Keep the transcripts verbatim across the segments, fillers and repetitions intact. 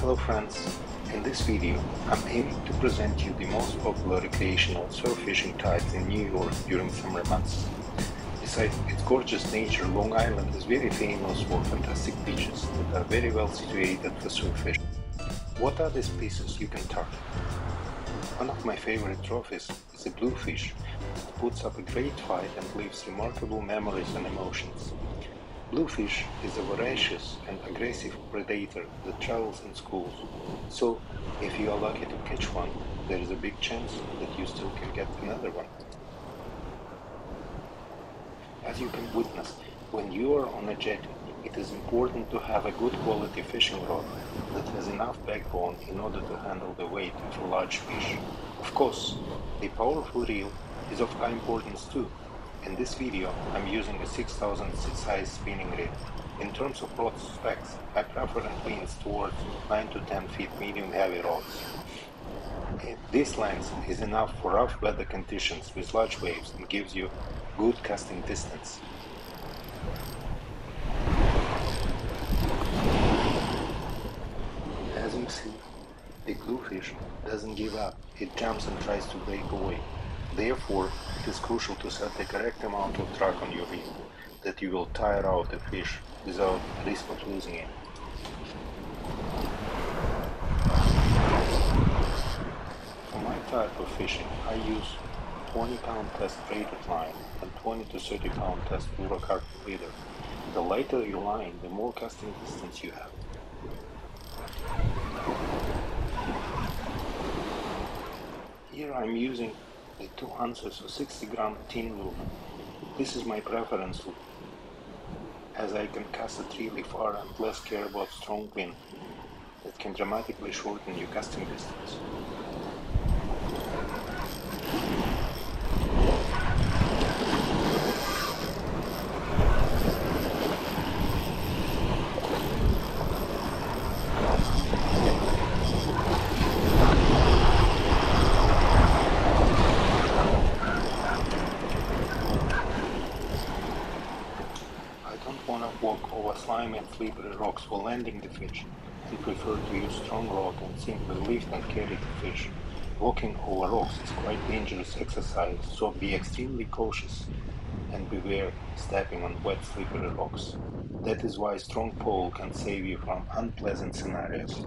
Hello friends, in this video I'm aiming to present you the most popular recreational surf fishing types in New York during summer months. Besides its gorgeous nature, Long Island is very famous for fantastic beaches that are very well situated for surf fishing. What are the species you can target? One of my favorite trophies is the bluefish that puts up a great fight and leaves remarkable memories and emotions. Bluefish is a voracious and aggressive predator that travels in schools, so if you are lucky to catch one, there is a big chance that you still can get another one. As you can witness, when you are on a jetty, it is important to have a good quality fishing rod that has enough backbone in order to handle the weight of a large fish. Of course, the powerful reel is of high importance too. In this video, I'm using a six thousand size spinning reel. In terms of rod specs, I preferably lean towards nine to ten feet medium heavy rods. This length is enough for rough weather conditions with large waves and gives you good casting distance. As you see, the bluefish doesn't give up, it jumps and tries to break away. Therefore, it is crucial to set the correct amount of drag on your reel, that you will tire out the fish without risk of losing it. For my type of fishing, I use twenty pound test braided line and twenty to thirty pound test fluorocarbon leader. The lighter your line, the more casting distance you have. Here I'm using the two ounces of sixty gram tin loop. This is my preference loop, as I can cast it really far and less care about strong wind that can dramatically shorten your casting distance. Walk over slimy and slippery rocks for landing the fish, and prefer to use strong rod and simply lift and carry the fish. Walking over rocks is quite dangerous exercise, so be extremely cautious and beware stepping on wet slippery rocks. That is why a strong pole can save you from unpleasant scenarios.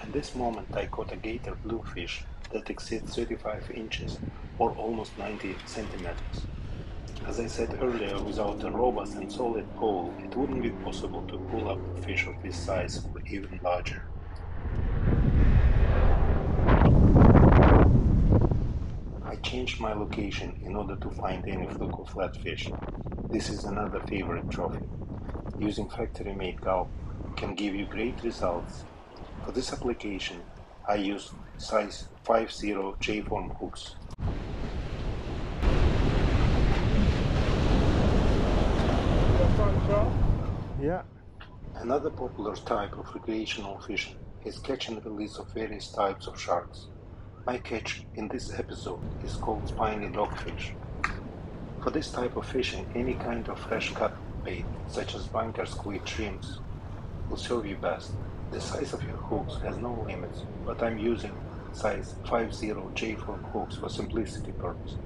At this moment I caught a gator bluefish that exceeds thirty-five inches or almost ninety centimeters. As I said earlier, without a robust and solid pole, it wouldn't be possible to pull up a fish of this size or even larger. I changed my location in order to find any fluke or flatfish. This is another favorite trophy. Using factory-made gulp can give you great results. For this application, I use size five zero J-form hooks. Yeah. Another popular type of recreational fishing is catch and release of various types of sharks. My catch in this episode is called spiny dogfish. For this type of fishing, any kind of fresh cut bait, such as bunker squid, shrimps, will serve you best. The size of your hooks has no limits, but I'm using size five zero J-form hooks for simplicity purposes.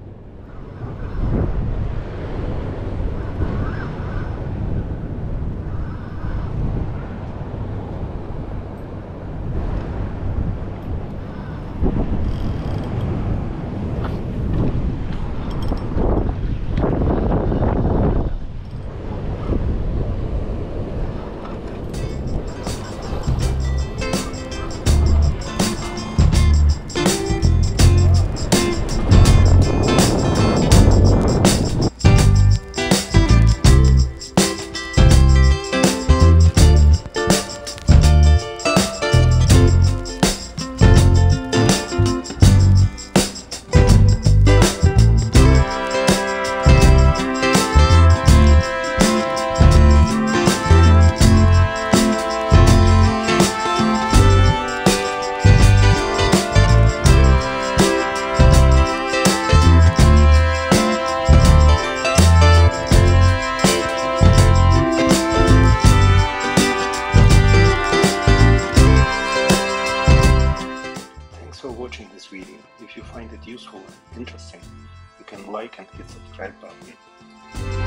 watching this video. If you find it useful and interesting, you can like and hit the subscribe button.